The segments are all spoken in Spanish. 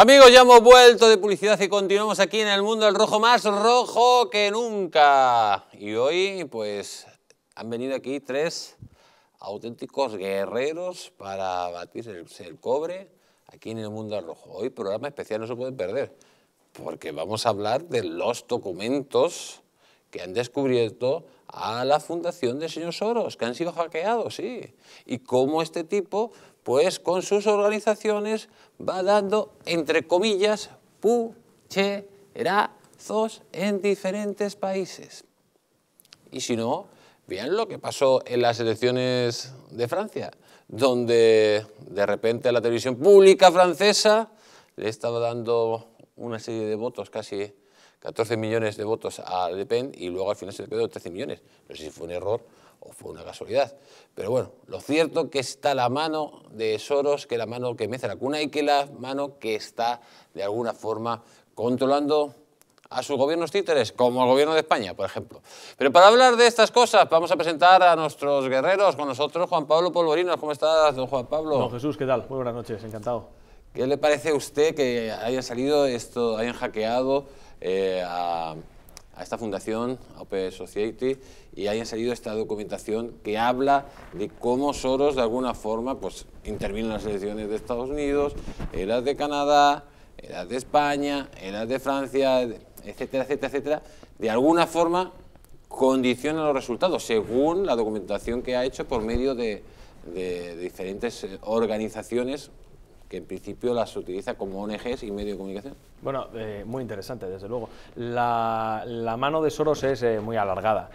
Amigos, ya hemos vuelto de publicidad y continuamos aquí en El Mundo del Rojo, más rojo que nunca. Y hoy, pues, han venido aquí tres auténticos guerreros para batir el cobre aquí en El Mundo del Rojo. Hoy, programa especial, no se pueden perder, porque vamos a hablar de los documentos que han descubierto a la fundación del señor Soros, que han sido hackeados, sí. Y cómo este tipo, pues con sus organizaciones, va dando, entre comillas, pucherazos en diferentes países. Y si no, vean lo que pasó en las elecciones de Francia, donde de repente la televisión pública francesa le estaba dando una serie de votos, casi 14 millones de votos a Le Pen, y luego al final se le quedó 13 millones. No sé si fue un error o fue una casualidad. Pero bueno, lo cierto que está la mano de Soros, que la mano que mece la cuna y que la mano que está de alguna forma controlando a sus gobiernos títeres, como el gobierno de España, por ejemplo. Pero para hablar de estas cosas, vamos a presentar a nuestros guerreros. Con nosotros, Juan Pablo Polvorinos. ¿Cómo estás, don Juan Pablo? Don Jesús, ¿qué tal? Muy buenas noches, encantado. ¿Qué le parece a usted que haya salido esto, hayan hackeado a esta fundación, a Open Society, y hayan salido esta documentación que habla de cómo Soros de alguna forma pues intervino en las elecciones de Estados Unidos, en las de Canadá, en las de España, en las de Francia, etcétera, etcétera, etcétera? De alguna forma condiciona los resultados según la documentación que ha hecho por medio de diferentes organizaciones que en principio las utiliza como ONGs y medio de comunicación. Bueno, muy interesante, desde luego. La mano de Soros es muy alargada.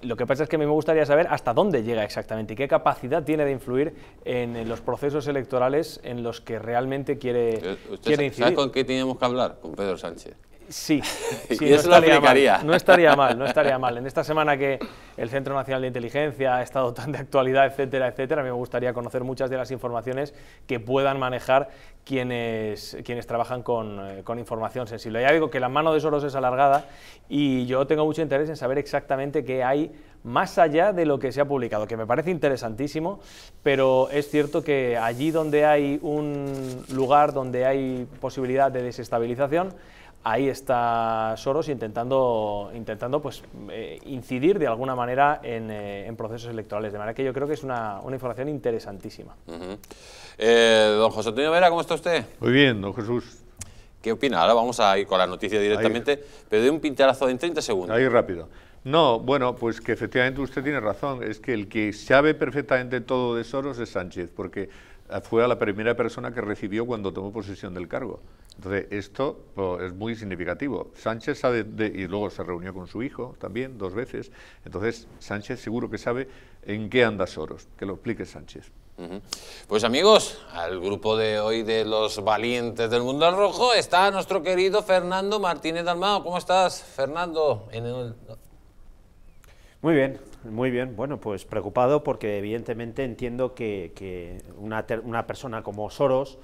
Lo que pasa es que a mí me gustaría saber hasta dónde llega exactamente y qué capacidad tiene de influir en los procesos electorales en los que realmente quiere incidir. ¿Sabes con qué teníamos que hablar? Con Pedro Sánchez. Sí, sí, y eso no estaría mal, no estaría mal, no estaría mal. En esta semana que el Centro Nacional de Inteligencia ha estado tan de actualidad, etcétera, etcétera, a mí me gustaría conocer muchas de las informaciones que puedan manejar quienes trabajan con información sensible. Ya digo que la mano de Soros es alargada y yo tengo mucho interés en saber exactamente qué hay más allá de lo que se ha publicado, que me parece interesantísimo, pero es cierto que allí donde hay un lugar, donde hay posibilidad de desestabilización, ahí está Soros intentando pues, incidir de alguna manera en procesos electorales. De manera que yo creo que es una información interesantísima. Don José Antonio Vera, ¿cómo está usted? Muy bien, don Jesús. ¿Qué opina? Ahora vamos a ir con la noticia directamente, pero de un pintarazo en 30 segundos. Ahí rápido. No, bueno, pues que efectivamente usted tiene razón. Es que el que sabe perfectamente todo de Soros es Sánchez, porque fue a la primera persona que recibió cuando tomó posesión del cargo. Entonces, esto pues, es muy significativo. Sánchez sabe, y luego se reunió con su hijo también, 2 veces. Entonces, Sánchez seguro que sabe en qué anda Soros. Que lo explique Sánchez. Pues amigos, al grupo de hoy de los valientes del mundo al rojo está nuestro querido Fernando Martínez Dalmao. ¿Cómo estás, Fernando? Muy bien. Muy bien, bueno, pues preocupado porque evidentemente entiendo que una persona como Soros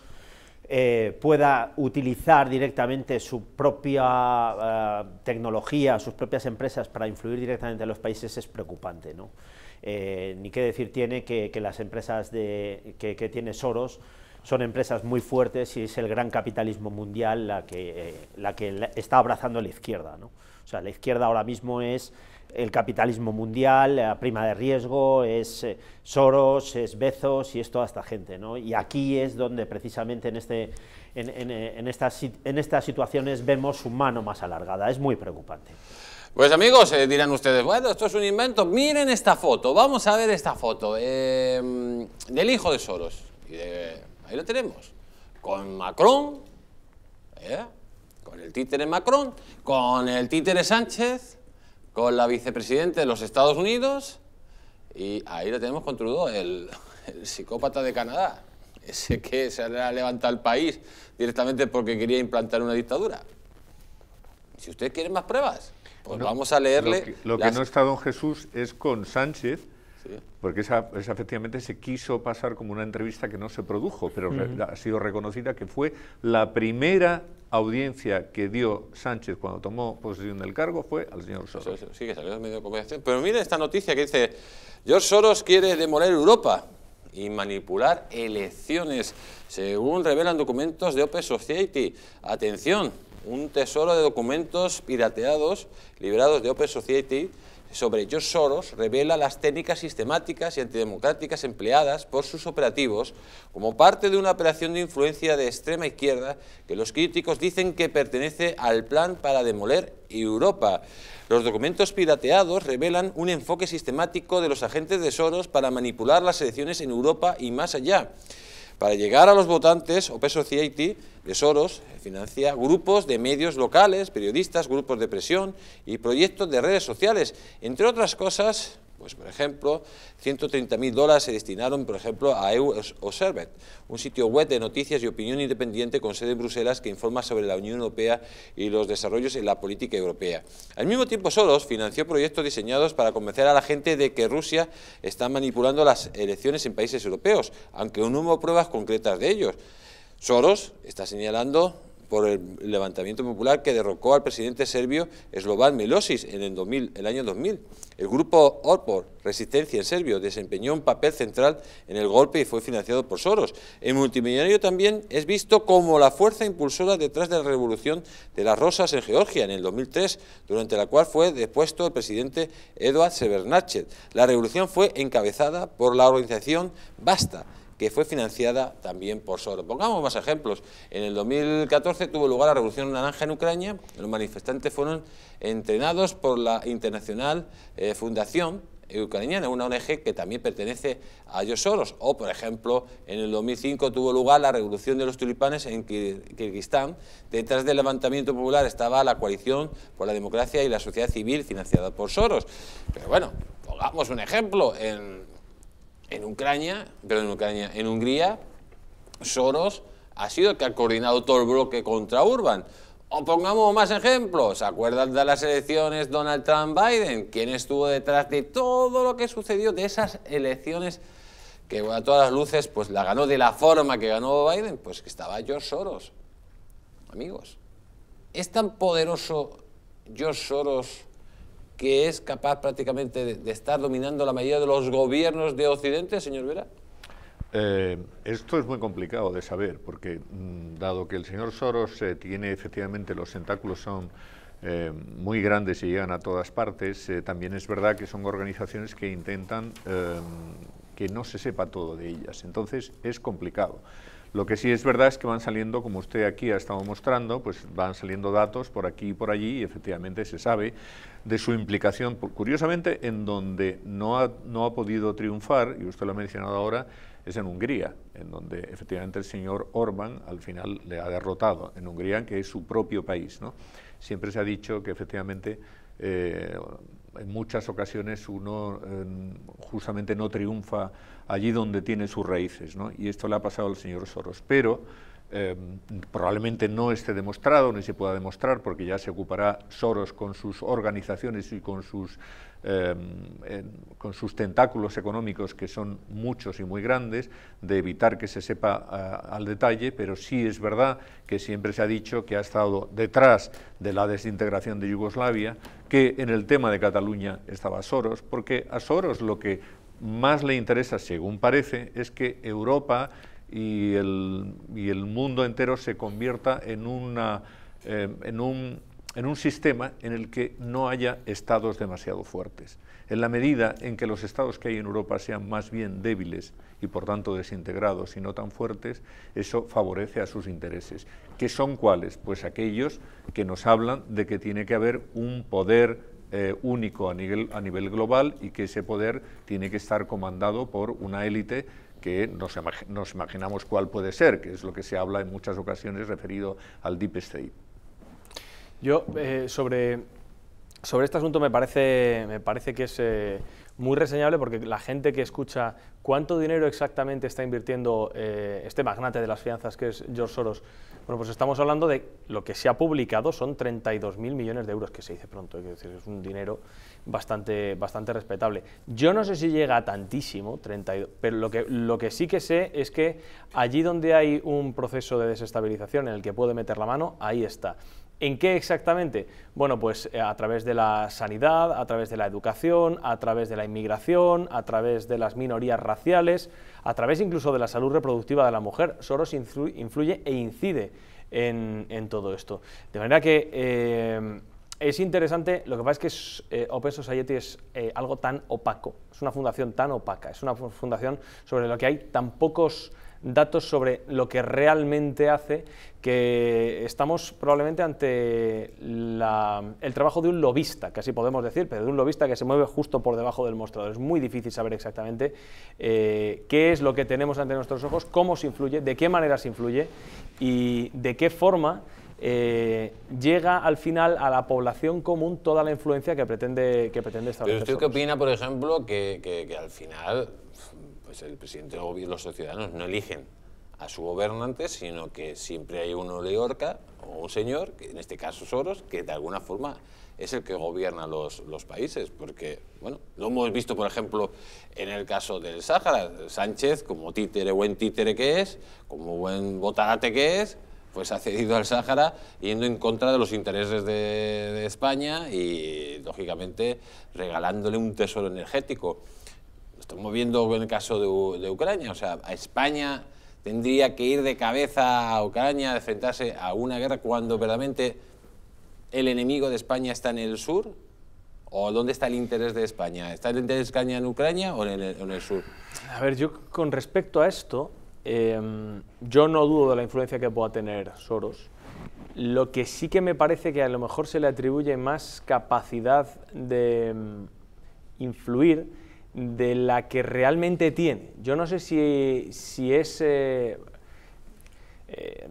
pueda utilizar directamente su propia tecnología, sus propias empresas para influir directamente en los países es preocupante, ¿no? Ni qué decir tiene que las empresas que tiene Soros son empresas muy fuertes y es el gran capitalismo mundial la que está abrazando a la izquierda, ¿no? O sea, la izquierda ahora mismo es el capitalismo mundial, la prima de riesgo, es Soros, es Bezos y es toda esta gente, ¿no? Y aquí es donde precisamente en estas situaciones vemos su mano más alargada, es muy preocupante. Pues amigos, dirán ustedes, bueno, esto es un invento, miren esta foto, vamos a ver esta foto del hijo de Soros, ahí lo tenemos, con Macron, con el títere Macron, con el títere Sánchez, con la vicepresidenta de los Estados Unidos y ahí lo tenemos con Trudeau, el psicópata de Canadá, ese que se ha levantado el país directamente porque quería implantar una dictadura. Si usted quiere más pruebas, pues no, vamos a leerle... Lo que no está don Jesús es con Sánchez, sí, porque esa efectivamente se quiso pasar como una entrevista que no se produjo, pero ha sido reconocida que fue la primera audiencia que dio Sánchez cuando tomó posesión del cargo fue al señor Soros. Sí, que salió en medio de comunicación. Pero mire esta noticia que dice, George Soros quiere demoler Europa y manipular elecciones, según revelan documentos de Open Society. Atención, un tesoro de documentos pirateados, liberados de Open Society, sobre George Soros, revela las técnicas sistemáticas y antidemocráticas empleadas por sus operativos como parte de una operación de influencia de extrema izquierda que los críticos dicen que pertenece al plan para demoler Europa. Los documentos pirateados revelan un enfoque sistemático de los agentes de Soros para manipular las elecciones en Europa y más allá. Para llegar a los votantes, Open Society de Soros financia grupos de medios locales, periodistas, grupos de presión y proyectos de redes sociales. Entre otras cosas, pues por ejemplo, 130.000 dólares se destinaron, por ejemplo, a EU-Observer, un sitio web de noticias y opinión independiente con sede en Bruselas que informa sobre la Unión Europea y los desarrollos en la política europea. Al mismo tiempo, Soros financió proyectos diseñados para convencer a la gente de que Rusia está manipulando las elecciones en países europeos, aunque aún no hubo pruebas concretas de ellos. Soros está señalando por el levantamiento popular que derrocó al presidente serbio Slobodan Milošević en el año 2000. El grupo Orpor, Resistencia en Serbio, desempeñó un papel central en el golpe y fue financiado por Soros. El multimillonario también es visto como la fuerza impulsora detrás de la revolución de las rosas en Georgia en el 2003, durante la cual fue depuesto el presidente Eduard Shevardnadze. La revolución fue encabezada por la organización Basta, que fue financiada también por Soros. Pongamos más ejemplos. En el 2014 tuvo lugar la Revolución Naranja en Ucrania. Los manifestantes fueron entrenados por la Internacional Fundación Ucraniana, una ONG que también pertenece a George Soros. O, por ejemplo, en el 2005 tuvo lugar la Revolución de los Tulipanes en Kirguistán. Detrás del levantamiento popular estaba la coalición por la democracia y la sociedad civil financiada por Soros. Pero bueno, pongamos un ejemplo. En Hungría, Soros ha sido el que ha coordinado todo el bloque contra Orbán. O pongamos más ejemplos. ¿Se acuerdan de las elecciones Donald Trump-Biden? ¿Quién estuvo detrás de todo lo que sucedió de esas elecciones que a todas las luces pues la ganó de la forma que ganó Biden? Pues que estaba George Soros. Amigos, es tan poderoso George Soros que es capaz prácticamente de estar dominando la mayoría de los gobiernos de Occidente, señor Vera? Esto es muy complicado de saber, porque dado que el señor Soros tiene efectivamente los tentáculos son muy grandes y llegan a todas partes, también es verdad que son organizaciones que intentan que no se sepa todo de ellas, entonces es complicado. Lo que sí es verdad es que van saliendo, como usted aquí ha estado mostrando, pues van saliendo datos por aquí y por allí y efectivamente se sabe de su implicación, curiosamente, en donde no ha podido triunfar, y usted lo ha mencionado ahora, es en Hungría, en donde efectivamente el señor Orbán al final le ha derrotado, en Hungría, que es su propio país, ¿no? Siempre se ha dicho que efectivamente en muchas ocasiones uno justamente no triunfa allí donde tiene sus raíces, ¿no? Y esto le ha pasado al señor Soros, pero probablemente no esté demostrado, ni se pueda demostrar, porque ya se ocupará Soros con sus organizaciones y con sus tentáculos económicos, que son muchos y muy grandes, de evitar que se sepa al detalle, pero sí es verdad que siempre se ha dicho que ha estado detrás de la desintegración de Yugoslavia, que en el tema de Cataluña estaba Soros, porque a Soros lo que más le interesa, según parece, es que Europa y el mundo entero se convierta en un sistema en el que no haya estados demasiado fuertes. En la medida en que los estados que hay en Europa sean más bien débiles y por tanto desintegrados y no tan fuertes, eso favorece a sus intereses. ¿Qué son cuáles? Pues aquellos que nos hablan de que tiene que haber un poder único a nivel global y que ese poder tiene que estar comandado por una élite que nos imaginamos cuál puede ser, que es lo que se habla en muchas ocasiones referido al Deep State. Yo sobre este asunto me parece que es muy reseñable, porque la gente que escucha cuánto dinero exactamente está invirtiendo este magnate de las finanzas que es George Soros, bueno, pues estamos hablando de lo que se ha publicado son 32.000 millones de euros, que se dice pronto, es decir, es un dinero bastante respetable. Yo no sé si llega a tantísimo, 32, pero lo que sí que sé es que allí donde hay un proceso de desestabilización en el que puede meter la mano, ahí está. ¿En qué exactamente? Bueno, pues a través de la sanidad, a través de la educación, a través de la inmigración, a través de las minorías raciales, a través incluso de la salud reproductiva de la mujer. Soros influye e incide en todo esto. De manera que es interesante. Lo que pasa es que Open Society es algo tan opaco, es una fundación tan opaca, es una fundación sobre la que hay tan pocos datos sobre lo que realmente hace, que estamos probablemente ante el trabajo de un lobista, que así podemos decir, pero de un lobista que se mueve justo por debajo del mostrador. Es muy difícil saber exactamente qué es lo que tenemos ante nuestros ojos, cómo se influye, de qué manera se influye y de qué forma llega al final a la población común toda la influencia que pretende establecer. ¿Pero usted qué opina, por ejemplo, que al final el presidente y los ciudadanos no eligen a su gobernante, sino que siempre hay un oligarca o un señor, que en este caso Soros, que de alguna forma es el que gobierna los países? Porque, bueno, lo hemos visto, por ejemplo, en el caso del Sáhara. Sánchez, como buen títere que es, como buen botarate que es, pues ha cedido al Sáhara yendo en contra de los intereses de España y, lógicamente, regalándole un tesoro energético. Estamos viendo en el caso de Ucrania. O sea, España tendría que ir de cabeza a Ucrania a enfrentarse a una guerra cuando verdaderamente el enemigo de España está en el sur. ¿O dónde está el interés de España? ¿Está el interés de España en Ucrania o en el sur? A ver, yo con respecto a esto, yo no dudo de la influencia que pueda tener Soros. Lo que sí que me parece que a lo mejor se le atribuye más capacidad de influir de la que realmente tiene. Yo no sé si es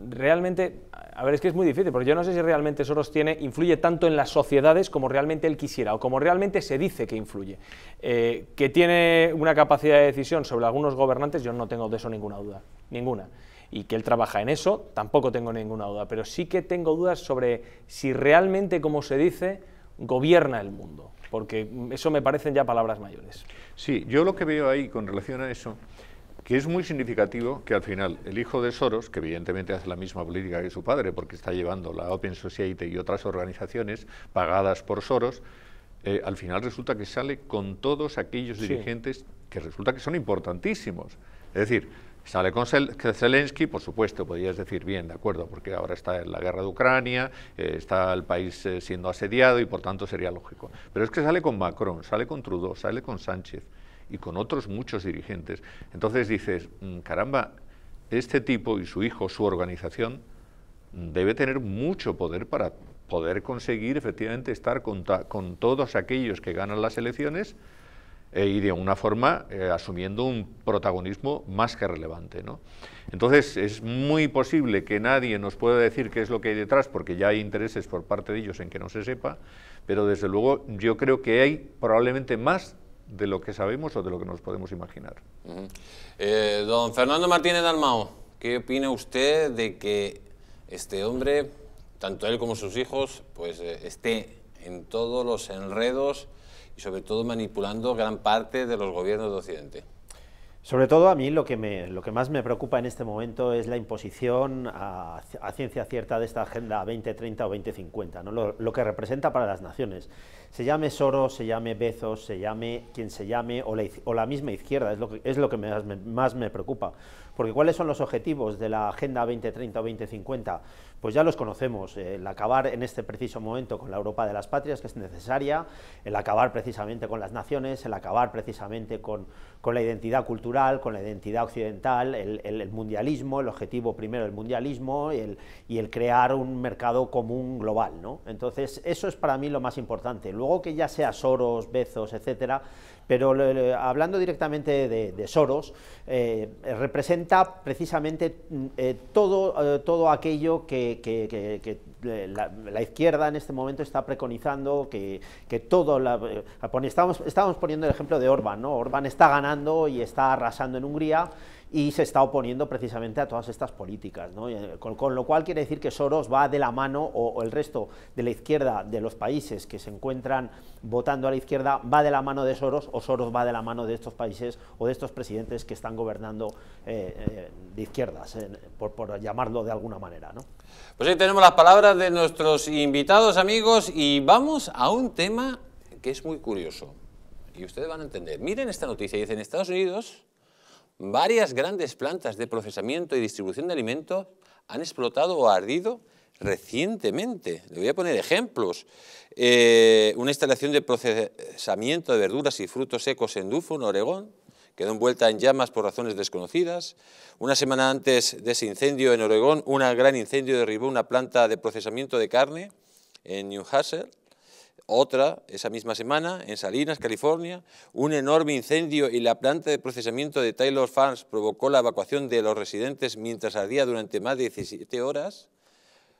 realmente... A ver, es que es muy difícil, porque yo no sé si realmente Soros influye tanto en las sociedades como realmente él quisiera, o como realmente se dice que influye. Que tiene una capacidad de decisión sobre algunos gobernantes, yo no tengo de eso ninguna duda, ninguna. Y que él trabaja en eso, tampoco tengo ninguna duda, pero sí que tengo dudas sobre si realmente, como se dice, gobierna el mundo, porque eso me parecen ya palabras mayores. Sí, yo lo que veo ahí con relación a eso, que es muy significativo que al final el hijo de Soros, que evidentemente hace la misma política que su padre, porque está llevando la Open Society y otras organizaciones pagadas por Soros, al final resulta que sale con todos aquellos dirigentes que resulta que son importantísimos. Es decir, sale con Zelensky, por supuesto, podrías decir, bien, de acuerdo, porque ahora está en la guerra de Ucrania, está el país siendo asediado y por tanto sería lógico. Pero es que sale con Macron, sale con Trudeau, sale con Sánchez y con otros muchos dirigentes. Entonces dices, caramba, este tipo y su hijo, su organización, debe tener mucho poder para poder conseguir efectivamente estar con todos aquellos que ganan las elecciones y de una forma asumiendo un protagonismo más que relevante, ¿no? Entonces es muy posible que nadie nos pueda decir qué es lo que hay detrás, porque ya hay intereses por parte de ellos en que no se sepa, pero desde luego yo creo que hay probablemente más de lo que sabemos o de lo que nos podemos imaginar. Don Fernando Martínez Dalmao, ¿qué opina usted de que este hombre, tanto él como sus hijos, pues esté en todos los enredos y sobre todo manipulando gran parte de los gobiernos de Occidente? Sobre todo a mí lo que más me preocupa en este momento es la imposición a ciencia cierta de esta Agenda 2030 o 2050, ¿no? Lo que representa para las naciones. Se llame Soros, se llame Bezos, se llame quien se llame, o la misma izquierda, es lo que más me preocupa. Porque ¿cuáles son los objetivos de la Agenda 2030 o 2050? Pues ya los conocemos, el acabar en este preciso momento con la Europa de las patrias, que es necesaria, el acabar precisamente con las naciones, el acabar precisamente con la identidad cultural, con la identidad occidental, el mundialismo, el objetivo primero del mundialismo y el crear un mercado común global, ¿no? Entonces, eso es para mí lo más importante. Luego que ya sea Soros, Bezos, etcétera, pero hablando directamente de Soros, representa precisamente todo aquello que la izquierda en este momento está preconizando, estábamos poniendo el ejemplo de Orbán, ¿no? Orbán está ganando y está arrasando en Hungría y se está oponiendo precisamente a todas estas políticas, ¿no? Con lo cual quiere decir que Soros va de la mano, o el resto de la izquierda de los países que se encuentran votando a la izquierda va de la mano de Soros, o Soros va de la mano de estos países o de estos presidentes que están gobernando de izquierdas, por llamarlo de alguna manera, ¿no? Pues ahí tenemos las palabras de nuestros invitados, amigos, y vamos a un tema que es muy curioso. Y ustedes van a entender. Miren esta noticia. Dice, en Estados Unidos, varias grandes plantas de procesamiento y distribución de alimentos han explotado o ardido recientemente. Le voy a poner ejemplos. Una instalación de procesamiento de verduras y frutos secos en Dufun, Oregón, quedó envuelta en llamas por razones desconocidas. Una semana antes de ese incendio en Oregón, un gran incendio derribó una planta de procesamiento de carne en New Hampshire. Otra, esa misma semana, en Salinas, California, un enorme incendio en la planta de procesamiento de Taylor Farms provocó la evacuación de los residentes mientras ardía durante más de 17 horas.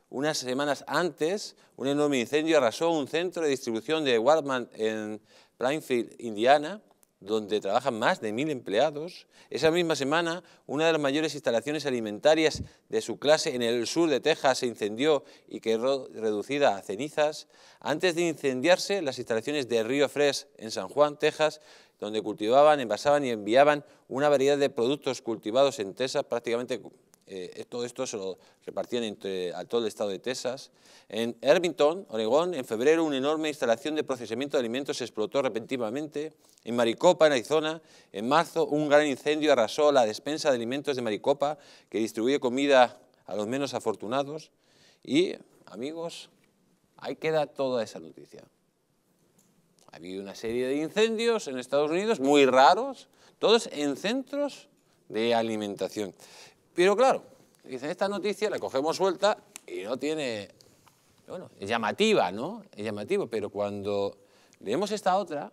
Unas semanas antes, un enorme incendio arrasó un centro de distribución de Walmart en Plainfield, Indiana, donde trabajan más de 1.000 empleados. Esa misma semana, una de las mayores instalaciones alimentarias de su clase en el sur de Texas se incendió y quedó reducida a cenizas. Antes de incendiarse, las instalaciones de Río Fresh en San Juan, Texas, donde cultivaban, envasaban y enviaban una variedad de productos cultivados en Texas, prácticamente todo esto se lo repartían a todo el estado de Texas. En Irvington, Oregón, en febrero, una enorme instalación de procesamiento de alimentos se explotó repentinamente. En Maricopa, en Arizona, en marzo, un gran incendio arrasó la despensa de alimentos de Maricopa, que distribuye comida a los menos afortunados. Y, amigos, ahí queda toda esa noticia. Ha habido una serie de incendios en Estados Unidos, muy raros, todos en centros de alimentación. Pero claro, dicen, esta noticia la cogemos suelta y no tiene... Bueno, es llamativa, ¿no? Es llamativo, pero cuando leemos esta otra,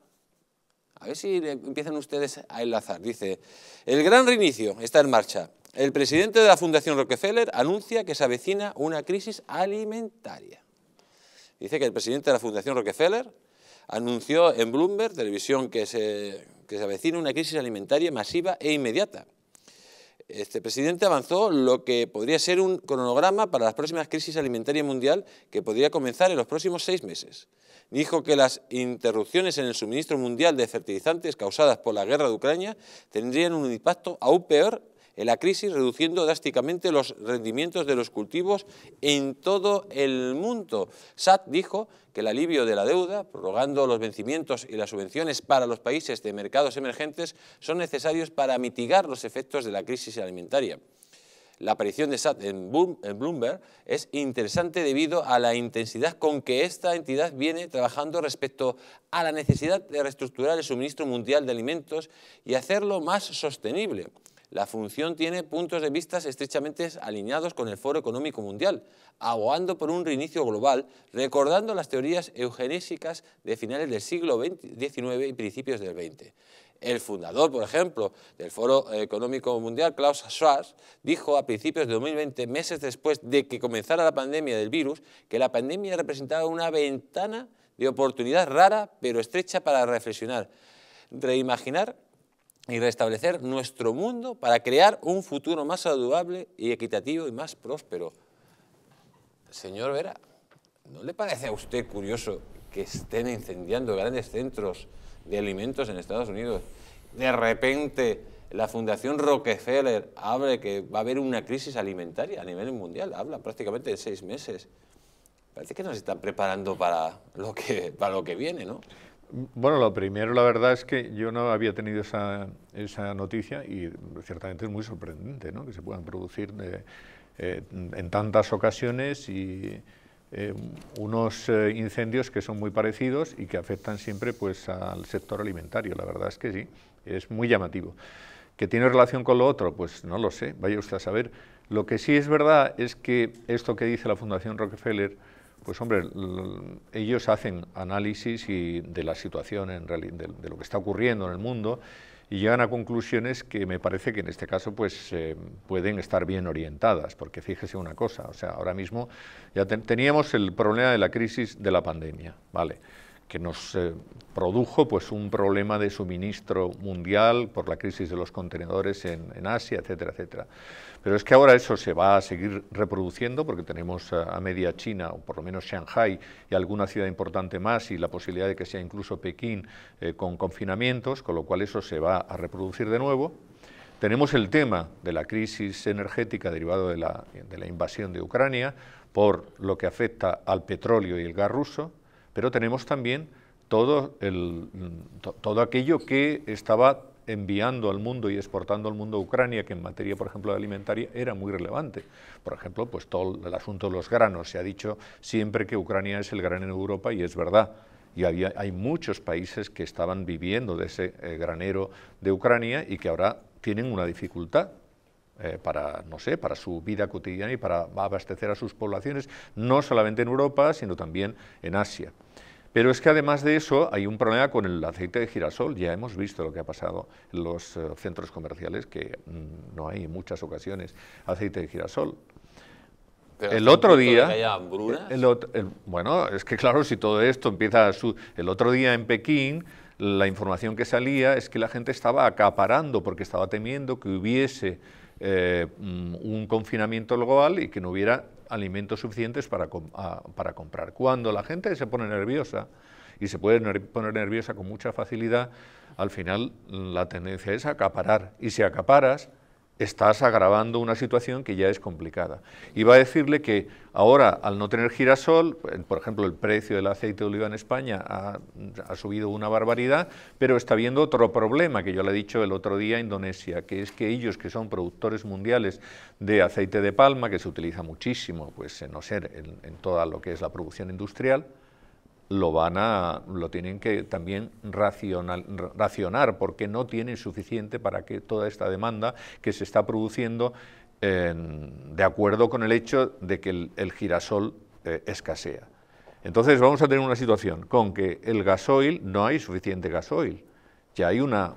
a ver si empiezan ustedes a enlazar. Dice, el gran reinicio está en marcha. El presidente de la Fundación Rockefeller anuncia que se avecina una crisis alimentaria. Dice que el presidente de la Fundación Rockefeller anunció en Bloomberg Televisión que se avecina una crisis alimentaria masiva e inmediata. Este presidente avanzó lo que podría ser un cronograma para las próximas crisis alimentarias mundial que podría comenzar en los próximos 6 meses. Dijo que las interrupciones en el suministro mundial de fertilizantes causadas por la guerra de Ucrania tendrían un impacto aún peor en la crisis, reduciendo drásticamente los rendimientos de los cultivos en todo el mundo. SAT dijo que el alivio de la deuda, prorrogando los vencimientos y las subvenciones para los países de mercados emergentes, son necesarios para mitigar los efectos de la crisis alimentaria. La aparición de SAT en Bloomberg es interesante debido a la intensidad con que esta entidad viene trabajando respecto a la necesidad de reestructurar el suministro mundial de alimentos y hacerlo más sostenible. La función tiene puntos de vista estrechamente alineados con el Foro Económico Mundial, abogando por un reinicio global, recordando las teorías eugenésicas de finales del siglo XIX y principios del XX. El fundador, por ejemplo, del Foro Económico Mundial, Klaus Schwab, dijo a principios de 2020, meses después de que comenzara la pandemia del virus, que la pandemia representaba una ventana de oportunidad rara pero estrecha para reflexionar, reimaginar y restablecer nuestro mundo para crear un futuro más saludable y equitativo y más próspero. Señor Vera, ¿no le parece a usted curioso que estén incendiando grandes centros de alimentos en Estados Unidos? De repente la Fundación Rockefeller habla que va a haber una crisis alimentaria a nivel mundial, habla prácticamente de 6 meses. Parece que nos están preparando para lo que viene, ¿no? Bueno, lo primero, la verdad es que yo no había tenido esa noticia y ciertamente es muy sorprendente, ¿no?, que se puedan producir en tantas ocasiones y unos incendios que son muy parecidos y que afectan siempre pues al sector alimentario. La verdad es que sí, es muy llamativo. ¿Que tiene relación con lo otro? Pues no lo sé, vaya usted a saber. Lo que sí es verdad es que esto que dice la Fundación Rockefeller, pues hombre, ellos hacen análisis de la situación, de lo que está ocurriendo en el mundo, y llegan a conclusiones que me parece que en este caso pues pueden estar bien orientadas, porque fíjese una cosa, o sea, ahora mismo ya teníamos el problema de la crisis de la pandemia, ¿vale?, que nos produjo pues un problema de suministro mundial por la crisis de los contenedores en Asia, etcétera, etcétera. Pero es que ahora eso se va a seguir reproduciendo porque tenemos a media China, o por lo menos Shanghái y alguna ciudad importante más, y la posibilidad de que sea incluso Pekín con confinamientos, con lo cual eso se va a reproducir de nuevo. Tenemos el tema de la crisis energética derivada de la invasión de Ucrania, por lo que afecta al petróleo y el gas ruso, pero tenemos también todo aquello que estaba enviando al mundo y exportando al mundo a Ucrania, que en materia, por ejemplo, de alimentaria era muy relevante. Por ejemplo, pues todo el asunto de los granos. Se ha dicho siempre que Ucrania es el granero de Europa y es verdad. Y hay muchos países que estaban viviendo de ese granero de Ucrania y que ahora tienen una dificultad para su vida cotidiana y para abastecer a sus poblaciones, no solamente en Europa, sino también en Asia. Pero es que además de eso hay un problema con el aceite de girasol. Ya hemos visto lo que ha pasado en los centros comerciales, que no hay en muchas ocasiones aceite de girasol. Pero el otro día, que haya hambrunas. Bueno, es que claro, si todo esto empieza a el otro día en Pekín, la información que salía es que la gente estaba acaparando porque estaba temiendo que hubiese un confinamiento global y que no hubiera alimentos suficientes para comprar. Cuando la gente se pone nerviosa, y se puede poner nerviosa con mucha facilidad, al final la tendencia es acaparar, y si acaparas, estás agravando una situación que ya es complicada. Iba a decirle que ahora, al no tener girasol, por ejemplo, el precio del aceite de oliva en España ha subido una barbaridad, pero está habiendo otro problema, que yo le he dicho el otro día a Indonesia, que es que ellos, que son productores mundiales de aceite de palma, que se utiliza muchísimo, pues no sé, en toda lo que es la producción industrial, lo tienen que también racionar, porque no tienen suficiente para que toda esta demanda que se está produciendo, de acuerdo con el hecho de que el girasol escasea. Entonces vamos a tener una situación con que el gasoil, no hay suficiente gasoil. Ya hay una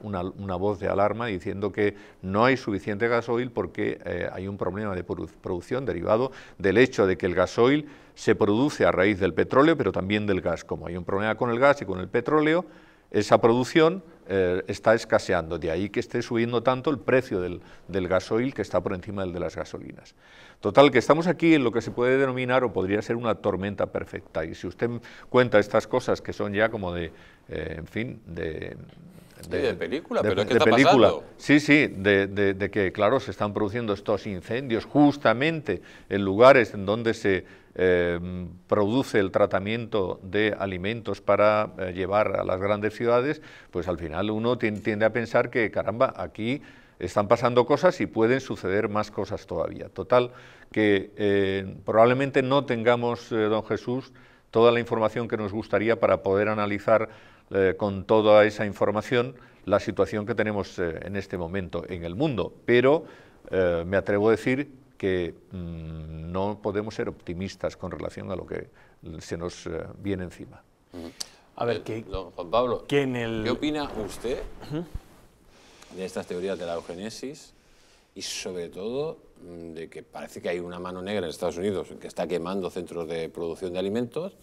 voz de alarma diciendo que no hay suficiente gasoil porque hay un problema de producción derivado del hecho de que el gasoil se produce a raíz del petróleo, pero también del gas. Como hay un problema con el gas y con el petróleo, esa producción está escaseando. De ahí que esté subiendo tanto el precio del gasoil, que está por encima del de las gasolinas. Total, que estamos aquí en lo que se puede denominar o podría ser una tormenta perfecta. Y si usted cuenta estas cosas que son ya como de, en fin, de película, pero es que está pasando. Sí, sí, de que, claro, se están produciendo estos incendios justamente en lugares en donde se produce el tratamiento de alimentos para llevar a las grandes ciudades, pues al final uno tiende a pensar que, caramba, aquí están pasando cosas y pueden suceder más cosas todavía. Total, que probablemente no tengamos, don Jesús, toda la información que nos gustaría para poder analizar con toda esa información la situación que tenemos en este momento en el mundo, pero me atrevo a decir que no podemos ser optimistas con relación a lo que se nos viene encima. A ver, Juan Pablo, ¿qué opina usted de estas teorías de la eugenesis y sobre todo de que parece que hay una mano negra en Estados Unidos que está quemando centros de producción de alimentos?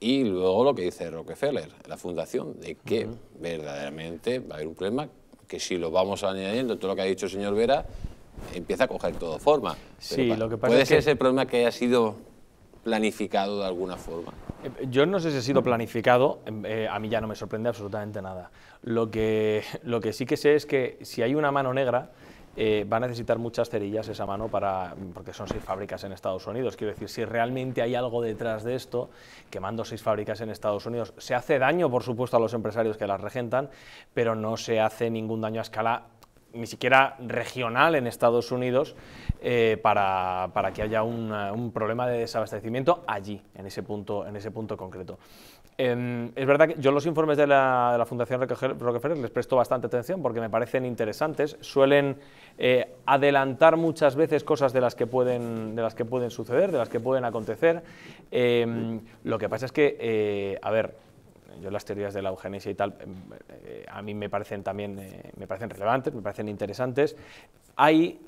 Y luego lo que dice Rockefeller, la fundación, de que verdaderamente va a haber un problema, que si lo vamos añadiendo, todo lo que ha dicho el señor Vera, empieza a coger todo forma. Sí, lo que pasa ¿puede ser ese problema que haya sido planificado de alguna forma? Yo no sé si ha sido planificado, a mí ya no me sorprende absolutamente nada. Lo que sí que sé es que si hay una mano negra, va a necesitar muchas cerillas esa mano porque son 6 fábricas en Estados Unidos. Quiero decir, si realmente hay algo detrás de esto, quemando 6 fábricas en Estados Unidos, se hace daño, por supuesto, a los empresarios que las regentan, pero no se hace ningún daño a escala, ni siquiera regional en Estados Unidos, para que haya un problema de desabastecimiento allí, en ese punto concreto. Es verdad que yo los informes de la Fundación Rockefeller les presto bastante atención porque me parecen interesantes, suelen adelantar muchas veces cosas de las que pueden suceder, de las que pueden acontecer. Lo que pasa es que, a ver, yo las teorías de la eugenesia y tal, a mí me parecen también, me parecen relevantes, me parecen interesantes. Hay,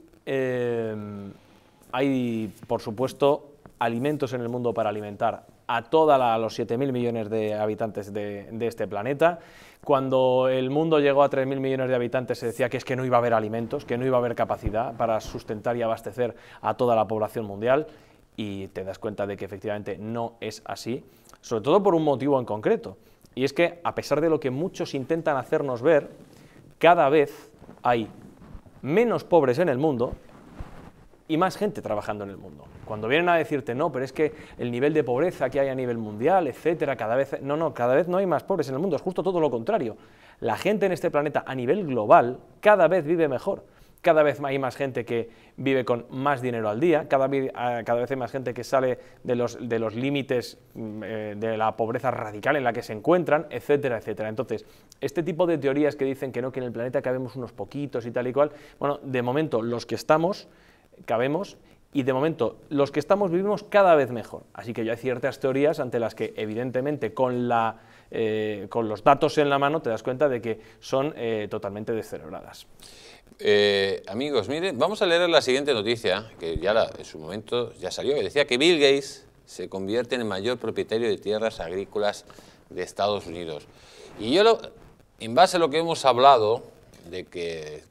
por supuesto, alimentos en el mundo para alimentar a los 7.000 millones de habitantes de este planeta. Cuando el mundo llegó a 3.000 millones de habitantes se decía que es que no iba a haber alimentos, que no iba a haber capacidad para sustentar y abastecer a toda la población mundial, y te das cuenta de que efectivamente no es así, sobre todo por un motivo en concreto, y es que a pesar de lo que muchos intentan hacernos ver, cada vez hay menos pobres en el mundo y más gente trabajando en el mundo. Cuando vienen a decirte, no, pero es que el nivel de pobreza que hay a nivel mundial, etcétera, cada vez... No, no, cada vez no hay más pobres en el mundo, es justo todo lo contrario. La gente en este planeta a nivel global cada vez vive mejor. Cada vez hay más gente que vive con más dinero al día, cada vez hay más gente que sale de los límites de la pobreza radical en la que se encuentran, etcétera, etcétera. Entonces, este tipo de teorías que dicen que no, que en el planeta cabemos unos poquitos y tal y cual, bueno, de momento los que estamos... cabemos, y de momento los que estamos vivimos cada vez mejor. Así que ya hay ciertas teorías ante las que evidentemente con los datos en la mano te das cuenta de que son totalmente descerebradas. Amigos, miren, vamos a leer la siguiente noticia, que ya en su momento ya salió, que decía que Bill Gates se convierte en el mayor propietario de tierras agrícolas de Estados Unidos. Y yo, en base a lo que hemos hablado, de que...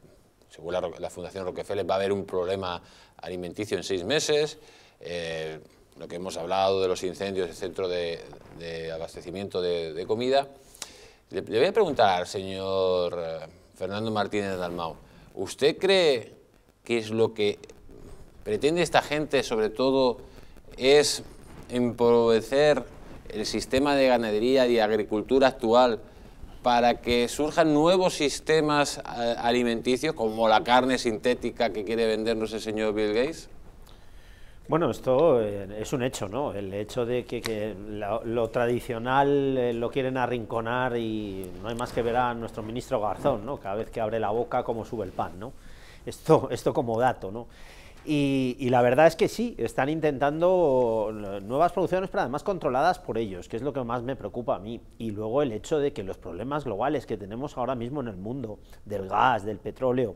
según la Fundación Rockefeller va a haber un problema alimenticio en 6 meses, lo que hemos hablado de los incendios del centro de abastecimiento de comida. Le voy a preguntar, señor Fernando Martínez Dalmau, ¿usted cree que es lo que pretende esta gente, sobre todo, es empobrecer el sistema de ganadería y agricultura actual para que surjan nuevos sistemas alimenticios, como la carne sintética que quiere vendernos el señor Bill Gates? Bueno, esto es un hecho, ¿no? El hecho de que lo tradicional lo quieren arrinconar, y no hay más que ver a nuestro ministro Garzón, ¿no? Cada vez que abre la boca, cómo sube el pan, ¿no? Esto como dato, ¿no? Y la verdad es que sí, están intentando nuevas producciones, pero además controladas por ellos, que es lo que más me preocupa a mí. Y luego el hecho de que los problemas globales que tenemos ahora mismo en el mundo, del gas, del petróleo,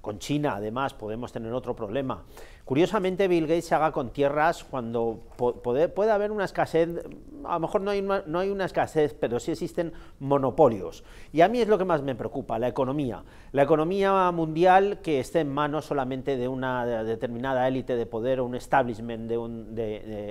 con China además podemos tener otro problema. Curiosamente, Bill Gates se haga con tierras cuando puede haber una escasez. A lo mejor no hay una escasez, pero sí existen monopolios. Y a mí es lo que más me preocupa, la economía. La economía mundial que esté en manos solamente de una determinada élite de poder o un establishment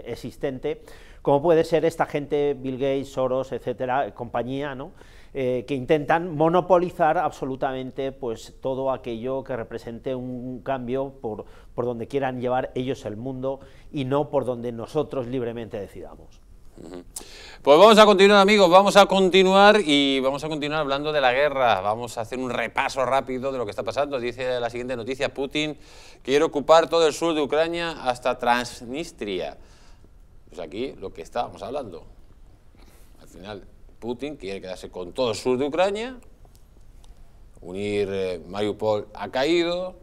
existente, como puede ser esta gente, Bill Gates, Soros, etcétera, compañía, ¿no? Que intentan monopolizar absolutamente pues todo aquello que represente un cambio por donde quieran llevar ellos el mundo y no por donde nosotros libremente decidamos. Pues vamos a continuar, amigos, vamos a continuar hablando de la guerra. Vamos a hacer un repaso rápido de lo que está pasando. Dice la siguiente noticia: Putin quiere ocupar todo el sur de Ucrania hasta Transnistria. Pues aquí lo que estábamos hablando. Al final, Putin quiere quedarse con todo el sur de Ucrania, unir Mariupol ha caído,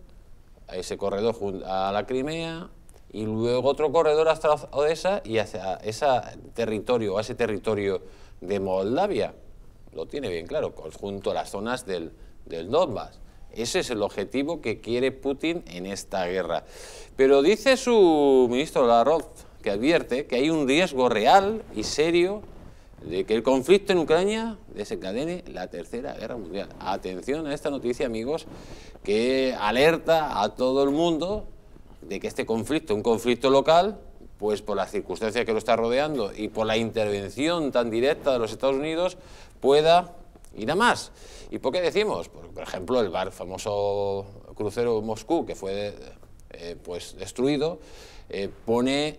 a ese corredor junto a la Crimea, y luego otro corredor hasta Odessa y hacia ese territorio de Moldavia. Lo tiene bien claro, junto a las zonas del Donbass. Ese es el objetivo que quiere Putin en esta guerra. Pero dice su ministro Lavrov, que advierte que hay un riesgo real y serio de que el conflicto en Ucrania desencadene la Tercera Guerra Mundial. Atención a esta noticia, amigos, que alerta a todo el mundo de que este conflicto, un conflicto local, pues por las circunstancias que lo está rodeando y por la intervención tan directa de los Estados Unidos, pueda ir a más. ¿Y por qué decimos? Por ejemplo, el famoso crucero Moscú, que fue pues destruido, pone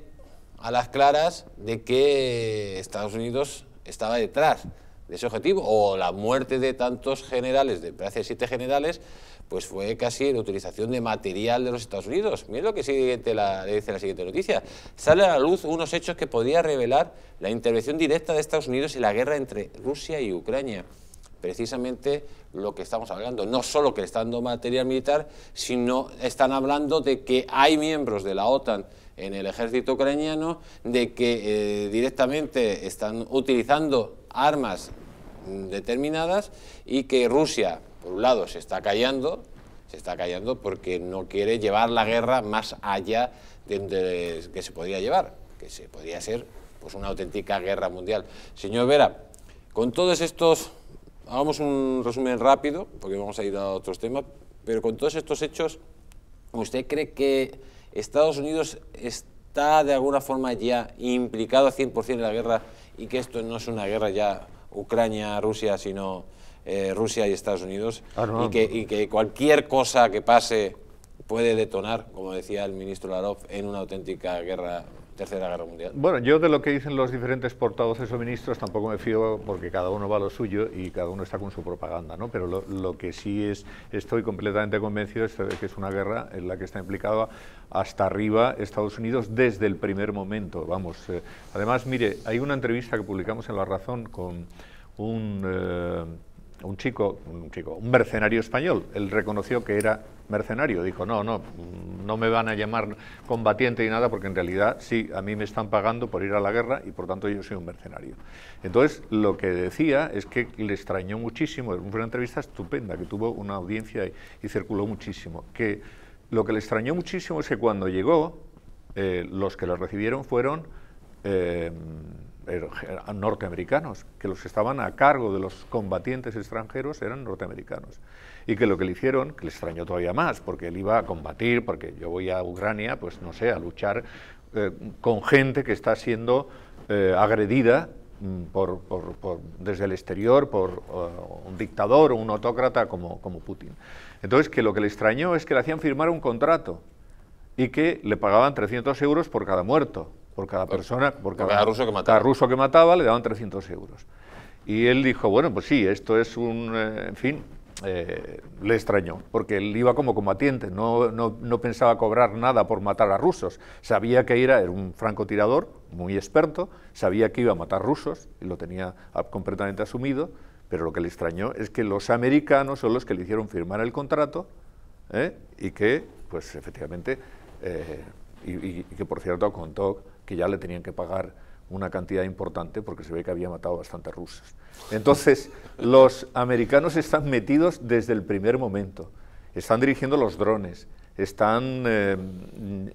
a las claras de que Estados Unidos estaba detrás de ese objetivo, o la muerte de tantos generales, de casi 7 generales, pues fue casi la utilización de material de los Estados Unidos. Miren lo que dice la siguiente noticia: sale a la luz unos hechos que podría revelar la intervención directa de Estados Unidos en la guerra entre Rusia y Ucrania. Precisamente lo que estamos hablando, no solo que le están dando material militar, sino están hablando de que hay miembros de la OTAN en el ejército ucraniano, de que directamente están utilizando armas determinadas, y que Rusia, por un lado, se está callando porque no quiere llevar la guerra más allá de que se podría llevar, que se podría ser pues una auténtica guerra mundial. Señor Vera, con todos estos, hagamos un resumen rápido, porque vamos a ir a otros temas, pero con todos estos hechos, ¿usted cree que Estados Unidos está de alguna forma ya implicado al 100% en la guerra, y que esto no es una guerra ya Ucrania-Rusia, sino Rusia y Estados Unidos, y que cualquier cosa que pase puede detonar, como decía el ministro Lavrov, en una auténtica guerra, tercera guerra mundial. Bueno, yo de lo que dicen los diferentes portavoces o ministros tampoco me fío, porque cada uno va a lo suyo y cada uno está con su propaganda, ¿no? Pero lo que sí es, estoy completamente convencido es de que es una guerra en la que está implicada hasta arriba Estados Unidos desde el primer momento, vamos. Además, mire, hay una entrevista que publicamos en La Razón con un mercenario español. Él reconoció que era mercenario, dijo, no me van a llamar combatiente ni nada, porque en realidad sí, a mí me están pagando por ir a la guerra y por tanto yo soy un mercenario. Entonces, lo que decía es que le extrañó muchísimo, fue una entrevista estupenda, que tuvo una audiencia y circuló muchísimo, que lo que le extrañó muchísimo es que cuando llegó, los que lo recibieron fueron norteamericanos, que los que estaban a cargo de los combatientes extranjeros eran norteamericanos, y que lo que le hicieron, que le extrañó todavía más, porque él iba a combatir, porque yo voy a Ucrania, pues no sé, a luchar con gente que está siendo agredida desde el exterior por un dictador o un autócrata como Putin. Entonces, que lo que le extrañó es que le hacían firmar un contrato y que le pagaban 300 euros por cada muerto. Por cada persona, por cada ruso que mataba, le daban 300 euros. Y él dijo, bueno, pues sí, esto es un... en fin, le extrañó, porque él iba como combatiente, no pensaba cobrar nada por matar a rusos. Sabía que era un francotirador muy experto, sabía que iba a matar rusos, y lo tenía completamente asumido, pero lo que le extrañó es que los americanos son los que le hicieron firmar el contrato, y que, pues efectivamente... Y que, por cierto, contó que ya le tenían que pagar una cantidad importante porque se ve que había matado bastantes rusos. Entonces, los americanos están metidos desde el primer momento. Están dirigiendo los drones, están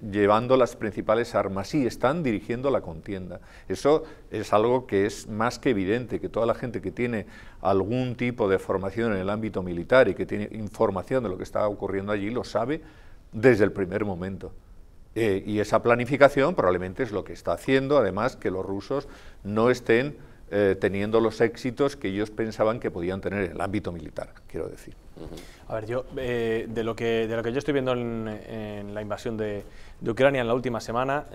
llevando las principales armas y están dirigiendo la contienda. Eso es algo que es más que evidente, que toda la gente que tiene algún tipo de formación en el ámbito militar y que tiene información de lo que está ocurriendo allí lo sabe desde el primer momento. Y esa planificación probablemente es lo que está haciendo, además, que los rusos no estén teniendo los éxitos que ellos pensaban que podían tener en el ámbito militar, quiero decir. A ver, yo, de lo que yo estoy viendo en la invasión de Ucrania en la última semana,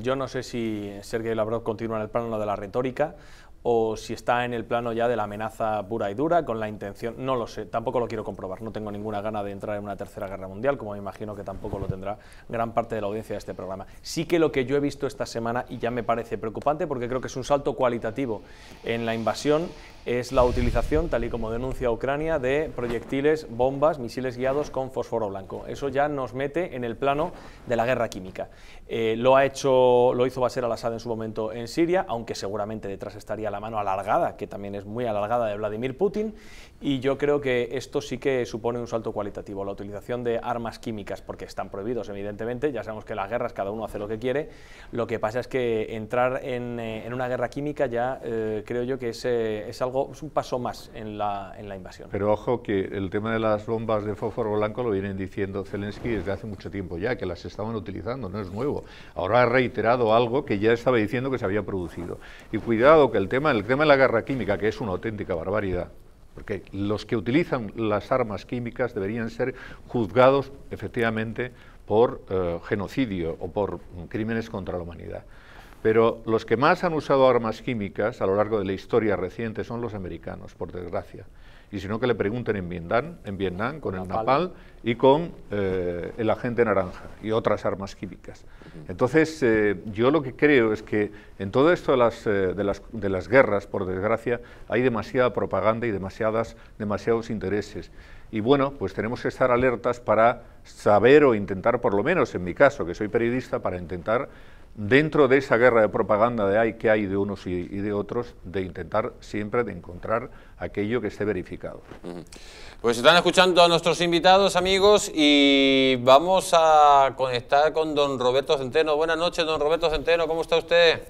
yo no sé si Sergei Lavrov continúa en el plano de la retórica o si está en el plano ya de la amenaza pura y dura, con la intención, no lo sé, tampoco lo quiero comprobar, no tengo ninguna gana de entrar en una tercera guerra mundial, como me imagino que tampoco lo tendrá gran parte de la audiencia de este programa. Sí que lo que yo he visto esta semana, y ya me parece preocupante, porque creo que es un salto cualitativo en la invasión, es la utilización, tal y como denuncia Ucrania, de proyectiles, bombas, misiles guiados con fósforo blanco. Eso ya nos mete en el plano de la guerra química. Lo hizo Bashar al-Assad en su momento en Siria, aunque seguramente detrás estaría la mano alargada, que también es muy alargada, de Vladimir Putin, y yo creo que esto sí que supone un salto cualitativo, la utilización de armas químicas, porque están prohibidos, evidentemente, ya sabemos que en las guerras cada uno hace lo que quiere, lo que pasa es que entrar en una guerra química ya creo yo que es algo, es un paso más en la invasión. Pero ojo que el tema de las bombas de fósforo blanco lo vienen diciendo Zelensky desde hace mucho tiempo ya, que las estaban utilizando, no es nuevo. Ahora ha reiterado algo que ya estaba diciendo que se había producido. Y cuidado que el tema de la guerra química, que es una auténtica barbaridad, porque los que utilizan las armas químicas deberían ser juzgados efectivamente por genocidio o por crímenes contra la humanidad. Pero los que más han usado armas químicas a lo largo de la historia reciente son los americanos, por desgracia. Y si no, que le pregunten en Vietnam con el napalm y con el agente naranja y otras armas químicas. Entonces, yo lo que creo es que en todo esto de las guerras, por desgracia, hay demasiada propaganda y demasiados intereses. Y bueno, pues tenemos que estar alertas para saber o intentar, por lo menos en mi caso, que soy periodista, para intentar, dentro de esa guerra de propaganda que hay de unos y de otros, de intentar siempre de encontrar aquello que esté verificado. Pues están escuchando a nuestros invitados, amigos, y vamos a conectar con don Roberto Centeno. Buenas noches, don Roberto Centeno, ¿cómo está usted?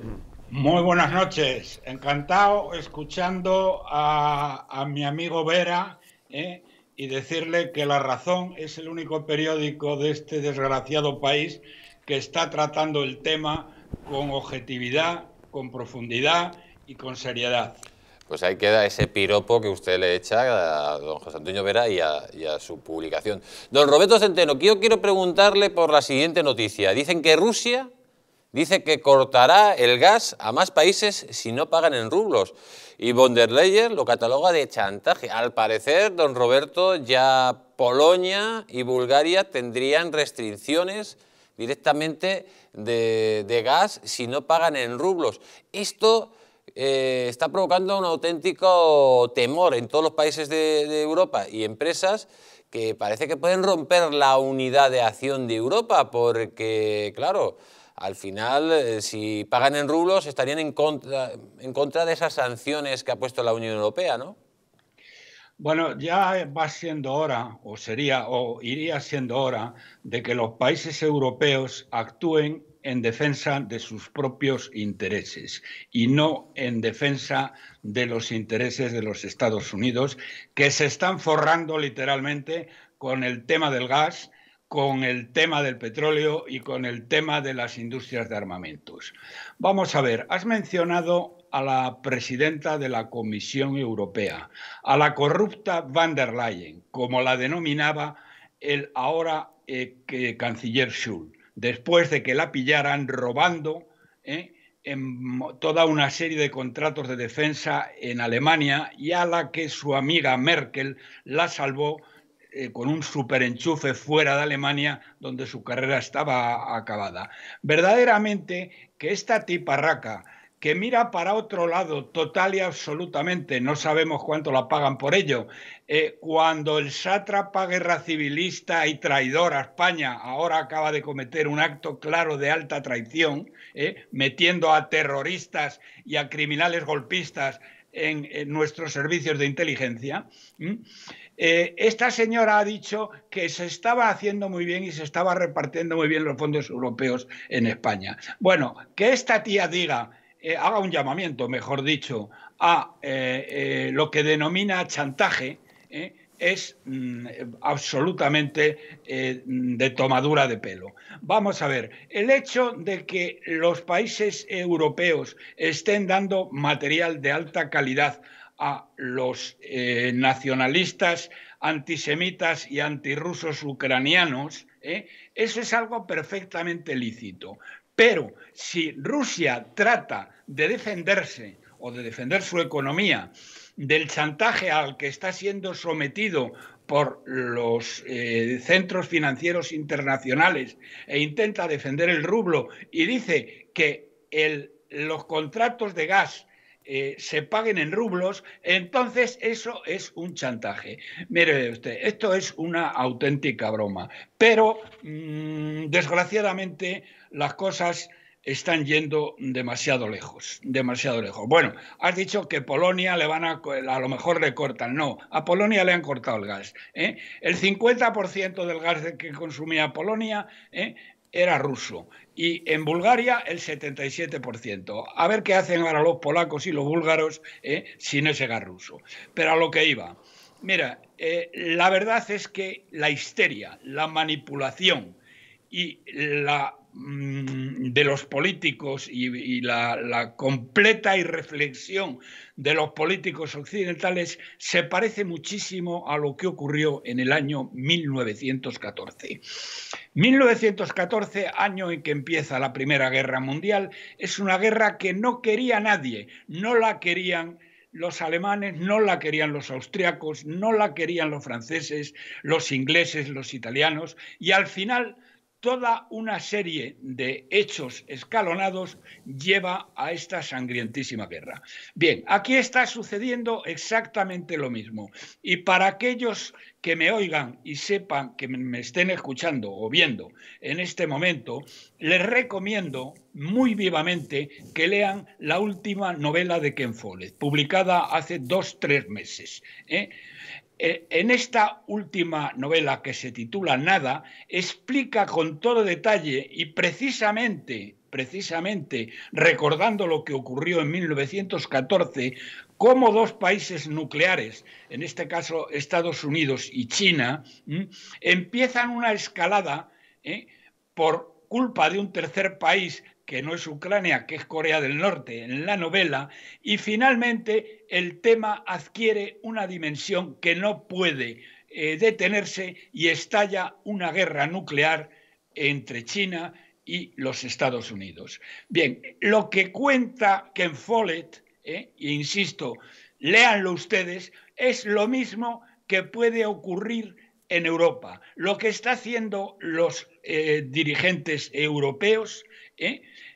Muy buenas noches, encantado escuchando a mi amigo Vera, y decirle que La Razón es el único periódico de este desgraciado país que está tratando el tema con objetividad, con profundidad y con seriedad. Pues ahí queda ese piropo que usted le echa a don José Antonio Vera y a su publicación. Don Roberto Centeno, yo quiero preguntarle por la siguiente noticia. Dicen que Rusia dice que cortará el gas a más países si no pagan en rublos. Y von der Leyen lo cataloga de chantaje. Al parecer, don Roberto, ya Polonia y Bulgaria tendrían restricciones directamente de gas si no pagan en rublos. Esto está provocando un auténtico temor en todos los países de Europa y empresas que parece que pueden romper la unidad de acción de Europa porque, claro, al final, si pagan en rublos, estarían en contra de esas sanciones que ha puesto la Unión Europea, ¿no? Bueno, ya va siendo hora, iría siendo hora, de que los países europeos actúen en defensa de sus propios intereses y no en defensa de los intereses de los Estados Unidos, que se están forrando literalmente con el tema del gas, con el tema del petróleo y con el tema de las industrias de armamentos. Vamos a ver, has mencionado a la presidenta de la Comisión Europea, a la corrupta von der Leyen, como la denominaba el ahora canciller Schulz, después de que la pillaran robando en toda una serie de contratos de defensa en Alemania y a la que su amiga Merkel la salvó con un superenchufe fuera de Alemania, donde su carrera estaba acabada. Verdaderamente que esta tiparraca, que mira para otro lado total y absolutamente, no sabemos cuánto la pagan por ello, cuando el sátrapa guerra civilista y traidor a España ahora acaba de cometer un acto claro de alta traición, metiendo a terroristas y a criminales golpistas en nuestros servicios de inteligencia, esta señora ha dicho que se estaba haciendo muy bien y se estaba repartiendo muy bien los fondos europeos en España. Bueno, que esta tía diga, haga un llamamiento, mejor dicho, a lo que denomina chantaje, es absolutamente de tomadura de pelo. Vamos a ver, el hecho de que los países europeos estén dando material de alta calidad a los nacionalistas, antisemitas y antirrusos ucranianos, eso es algo perfectamente lícito. Pero si Rusia trata de defenderse o de defender su economía del chantaje al que está siendo sometido por los centros financieros internacionales e intenta defender el rublo y dice que los contratos de gas se paguen en rublos, entonces eso es un chantaje. Mire usted, esto es una auténtica broma, pero desgraciadamente las cosas están yendo demasiado lejos, demasiado lejos. Bueno, has dicho que Polonia a lo mejor le cortan. No, a Polonia le han cortado el gas. El 50% del gas que consumía Polonia era ruso. Y en Bulgaria el 77%. A ver qué hacen ahora los polacos y los búlgaros sin ese gas ruso. Pero a lo que iba. Mira, la verdad es que la histeria, la manipulación y de los políticos y la completa irreflexión de los políticos occidentales se parece muchísimo a lo que ocurrió en el año 1914. 1914, año en que empieza la Primera Guerra Mundial, es una guerra que no quería nadie, no la querían los alemanes, no la querían los austriacos, no la querían los franceses, los ingleses, los italianos, y al final toda una serie de hechos escalonados lleva a esta sangrientísima guerra. Bien, aquí está sucediendo exactamente lo mismo. Y para aquellos que me oigan y sepan que me estén escuchando o viendo en este momento, les recomiendo muy vivamente que lean la última novela de Ken Follett, publicada hace 2 o 3 meses. En esta última novela, que se titula Nada, explica con todo detalle y precisamente recordando lo que ocurrió en 1914, cómo dos países nucleares, en este caso Estados Unidos y China, empiezan una escalada por culpa de un tercer país que no es Ucrania, que es Corea del Norte, en la novela, y finalmente el tema adquiere una dimensión que no puede detenerse y estalla una guerra nuclear entre China y los Estados Unidos. Bien, lo que cuenta Ken Follett, insisto, léanlo ustedes, es lo mismo que puede ocurrir en Europa. Lo que están haciendo los dirigentes europeos,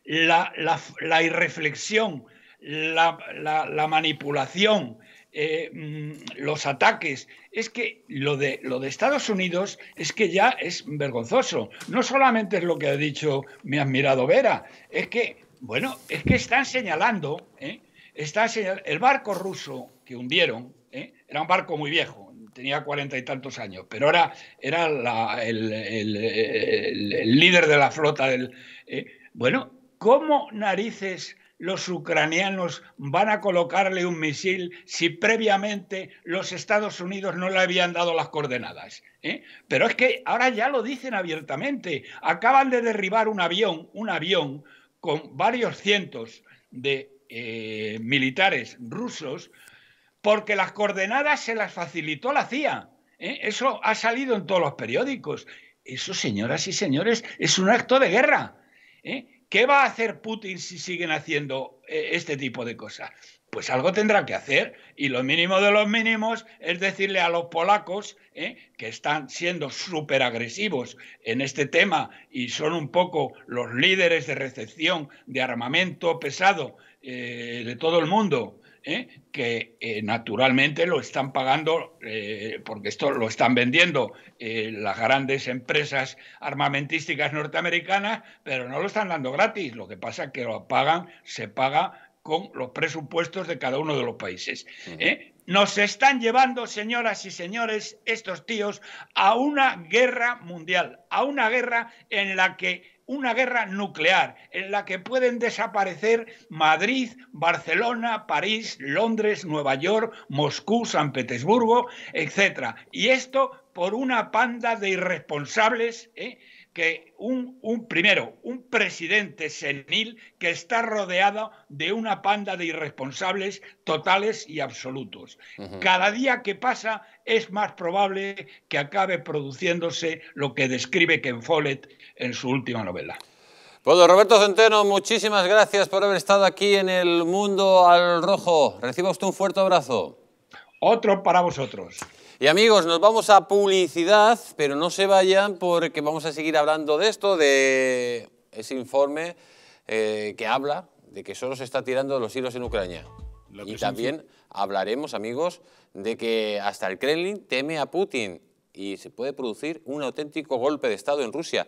la irreflexión, la manipulación, los ataques, es que lo de Estados Unidos es que ya es vergonzoso. No solamente es lo que ha dicho mi admirado Vera, es que, bueno, es que están señalando, el barco ruso que hundieron, era un barco muy viejo, tenía 40 y tantos años, pero ahora era el líder de la flota del... Bueno, ¿cómo narices los ucranianos van a colocarle un misil si previamente los Estados Unidos no le habían dado las coordenadas? Pero es que ahora ya lo dicen abiertamente. Acaban de derribar un avión con varios cientos de militares rusos, porque las coordenadas se las facilitó la CIA. Eso ha salido en todos los periódicos. Eso, señoras y señores, es un acto de guerra. ¿Qué va a hacer Putin si siguen haciendo este tipo de cosas? Pues algo tendrá que hacer, y lo mínimo de los mínimos es decirle a los polacos, que están siendo súper agresivos en este tema y son un poco los líderes de recepción de armamento pesado de todo el mundo, que naturalmente lo están pagando, porque esto lo están vendiendo las grandes empresas armamentísticas norteamericanas, pero no lo están dando gratis. Lo que pasa es que lo pagan, se paga con los presupuestos de cada uno de los países. Nos están llevando, señoras y señores, estos tíos, a una guerra mundial, a una guerra en la que... una guerra nuclear en la que pueden desaparecer Madrid, Barcelona, París, Londres, Nueva York, Moscú, San Petersburgo, etc. Y esto por una panda de irresponsables, que primero, un presidente senil que está rodeado de una panda de irresponsables totales y absolutos. Cada día que pasa es más probable que acabe produciéndose lo que describe Ken Follett en su última novela. Pues don Roberto Centeno, muchísimas gracias por haber estado aquí en El Mundo al Rojo. Reciba usted un fuerte abrazo. Otro para vosotros. Y amigos, nos vamos a publicidad, pero no se vayan porque vamos a seguir hablando de esto, de ese informe que habla de que Soros está tirando los hilos en Ucrania. Y también hablaremos, amigos, de que hasta el Kremlin teme a Putin y se puede producir un auténtico golpe de Estado en Rusia.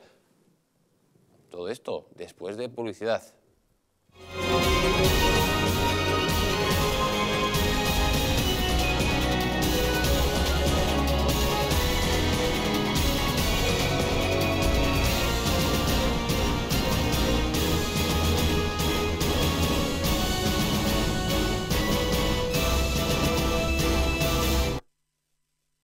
Todo esto después de publicidad.